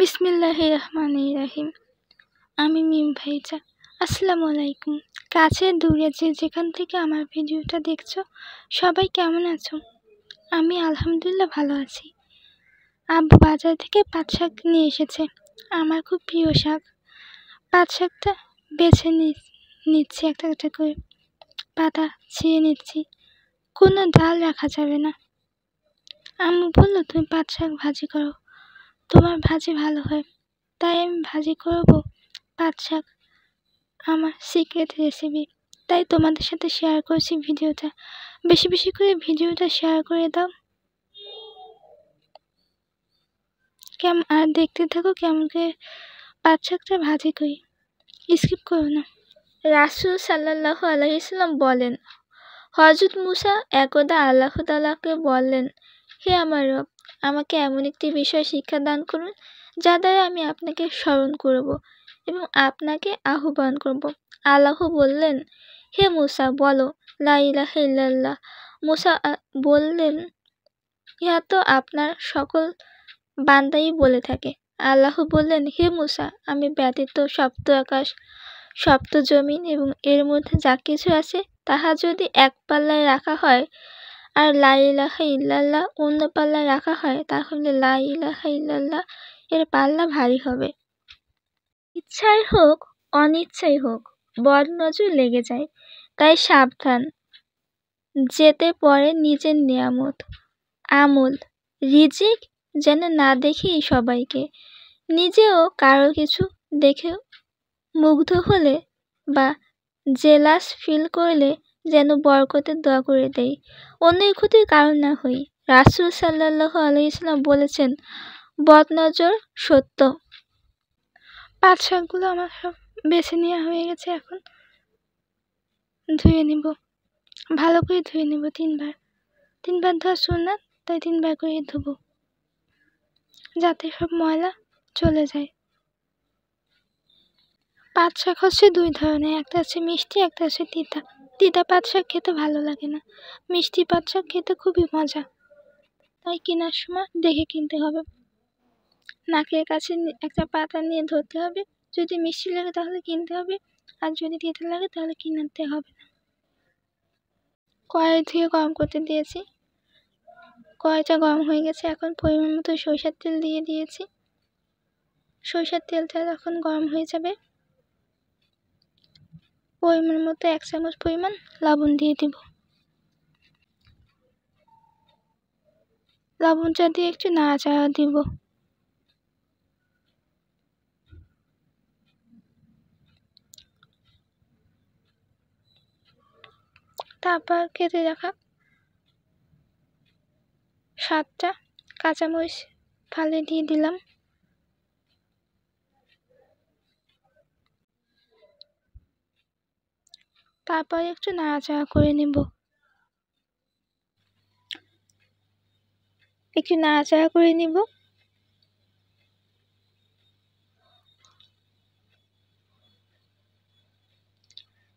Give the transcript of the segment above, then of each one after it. বিসমিল্লাহিররহমানিররহিম। আমি মিম ভাইজা। আসসালামু আলাইকুম। কাছে দূরে যেখান থেকে আমার ভিডিওটা দেখছো, সবাই কেমন আছো? আমি আলহামদুলিল্লাহ ভালো আছি। আব্বু বাজার থেকে পাট শাক নিয়ে এসেছে, আমার খুব প্রিয় শাক। পাট শাকটা বেছে নিচ্ছি, একটা একটা করে পাতা ছিঁড়ে নিচ্ছি। কোনো ডাল রাখা যাবে না। আম্মু বললো, তুমি পাট শাক ভাজি করো, তোমার ভাজি ভালো হয়। তাই আমি ভাজি করব পাট শাক, আমার সিক্রেট রেসিপি। তাই তোমাদের সাথে শেয়ার করছি ভিডিওটা। বেশি বেশি করে ভিডিওটা শেয়ার করে দাও আর দেখতে থাকো কেমন করে পাট শাকটা ভাজি করি, স্কিপ করো না। রাসূল সাল্লাল্লাহু আলাইহি সাল্লাম বলেন, হযরত মুসা একদা আল্লাহ তাআলাকে বললেন, হে আমার রব, আমাকে এমন একটি বিষয় শিক্ষা দান করুন যা দ্বারা আমি আপনাকে স্মরণ করব এবং আপনাকে আহ্বান করব। আল্লাহ বললেন, হে মুসা, বলো লা ইলাহা ইল্লাল্লাহ। মুসা বললেন, ইহা তো আপনার সকল বান্দাই বলে থাকে। আল্লাহ বললেন, হে মুসা, আমি ব্যতীত সপ্ত আকাশ, সপ্ত জমিন এবং এর মধ্যে যা কিছু আছে তাহা যদি এক পাল্লায় রাখা হয় আর লা ইলাহা ইল্লাল্লাহ অন্য পাল্লায় রাখা হয়, তাহলে লা ইলাহা ইল্লাল্লাহ এর পাল্লা ভারী হবে। ইচ্ছাই হোক অনিচ্ছাই হোক, বদ নজর লেগে যায়। তাই সাবধান, যেতে পড়ে নিজের নিয়ামত আমল রিজিক যেন না দেখি সবাইকে। নিজেও কারো কিছু দেখে মুগ্ধ হলে বা জেলাস ফিল করলে যেন বরকতের দোয়া করে দেই, অন্যের ক্ষতির কারণ না হই। রাসূল সাল্লাল্লাহু আলাইহি সাল্লাম বলেছেন, বদনজর সত্য। পাট শাকগুলো আমার সব বেছে নেওয়া হয়ে গেছে, এখন ধুয়ে নিব, ভালো করে ধুয়ে নেব। তিনবার ধোয়া সুন্নাত, তাই তিনবার করে ধুব যাতে সব ময়লা চলে যায়। পাট শাক হচ্ছে দুই ধরনের, একটা আছে মিষ্টি, একটা আছে তিতা। তিতা পাট শাক খেতে ভালো লাগে না, মিষ্টি পাট শাক খেতে খুবই মজা। তাই কেনার সময় দেখে কিনতে হবে। নাকের কাছে একটা পাতা নিয়ে ধরতে হবে, যদি মিষ্টি লাগে তাহলে কিনতে হবে, আর যদি তিতা লাগে তাহলে কিনতে হবে না। কড়াই ধুয়ে গরম করতে দিয়েছি, কড়াইটা গরম হয়ে গেছে। এখন পরিমাণ মতো সরষের তেল দিয়ে দিয়েছি। সরষের তেলটা যখন গরম হয়ে যাবে, পরিমাণ মতো 1 চামচ পরিমাণ লবণ দিয়ে দিব। লবণটা দিয়ে একটু নাড়াচাড়া দিব। তারপর কেটে রাখা 7টা কাঁচামরিচ ফালে দিয়ে দিলাম। তারপর একটু নাড়াচাড়া করে নেব। একটু নাড়াচাড়া করে নেব।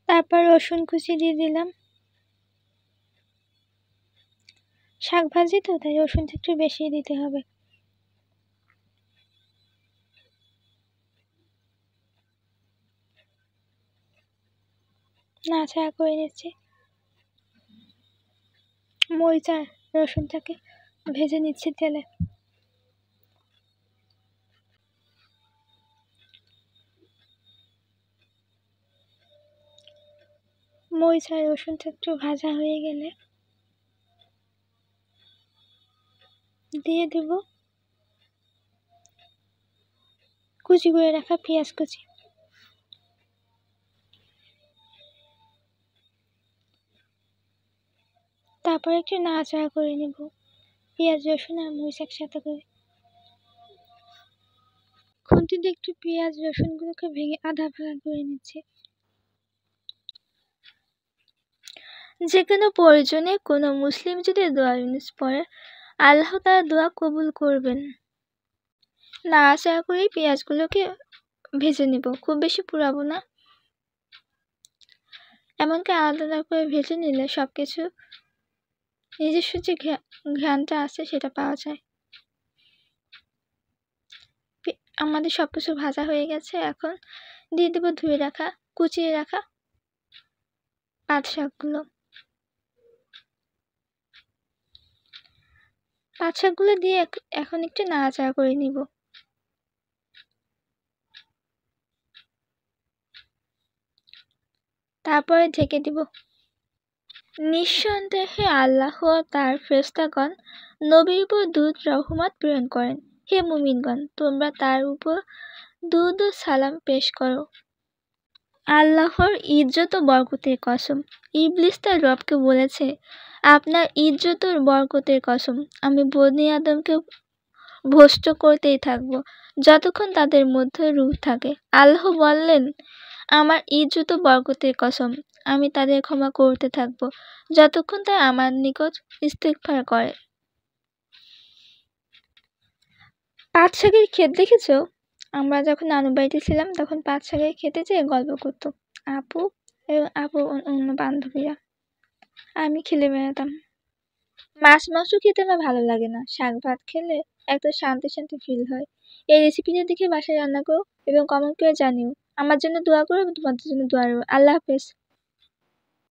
তারপর রসুন কুচি দিয়ে দিলাম। শাক ভাজি তো, তাই রসুনটা একটু বেশি দিতে হবে। নাড়াচাড়া করে নিচ্ছি, মরিচ আর রসুনটাকে ভেজে নিচ্ছি তেলে। মরিচ আর রসুনটা একটু ভাজা হয়ে গেলে দিয়ে দেব কুচি করে রাখা পেঁয়াজ কুচি। তারপর একটু নাড়াচাড়া করে নেব পেঁয়াজ রসুন আর মরিচ একসাথে করে। খুন্তি দিয়ে একটু পেঁয়াজ রসুনগুলোকে ভেঙে আধা ভাঙা করে নিচ্ছে। যে কোনো প্রয়োজনে কোনো মুসলিম যদি দোয়া ইউনুস পড়ে, আল্লাহ তার দোয়া কবুল করবেন। নাড়াচাড়া করে পেঁয়াজগুলোকে ভেজে নেব, খুব বেশি পুরাবো না। এমনকি আলাদা করে ভেজে নিলে সব কিছু নিজস্ব যে ঘ্রাণটা আছে সেটা পাওয়া যায়। আমাদের সব কিছু ভাজা হয়ে গেছে। এখন দিয়ে দেব ধুয়ে রাখা কুচিয়ে রাখা পাট শাকগুলো। পাট শাকগুলো দিয়ে এখন একটু নাড়াচাড়া করে নিব। তারপরে ঢেকে দিব। নিঃসন্দেহে আল্লাহ তার ফেরেশতাগণ নবীর উপর দুরূদ রহমত প্রেরণ করেন। হে মুমিনগণ, তোমরা তার উপর দুরূদ ও সালাম পেশ করো। আল্লাহর ইজ্জত ও বরকতের কসম, ইবলিস তার রবকে বলেছে, আপনার ইজ্জত ও বরকতের কসম, আমি বনি আদমকে ভ্রষ্ট করতেই থাকব যতক্ষণ তাদের মধ্যে রূহ থাকে। আল্লাহ বললেন, আমার ইজ্জত ও বরকতের কসম, আমি তাদের ক্ষমা করতে থাকব যতক্ষণ তারা আমার নিকট ইস্তিগফার করে। পাট শাকের ক্ষেত দেখেছ? আমরা যখন নানু বাড়িতে ছিলাম তখন পাট শাকের খেতে যেয়ে গল্প করতো আপু এবং আপু অন্য বান্ধবীরা। আমি খেলে বেড়াতাম। মাছ মাংস খেতে আমার ভালো লাগে না, শাক ভাত খেলে একটা শান্তি শান্তি ফিল হয়। এই রেসিপিটা দেখে বাসায় রান্না করো এবং কমেন্ট করে জানিও। আমার জন্য দোয়া করো এবং তোমাদের জন্য দোয়া করো। আল্লাহ হাফেজ।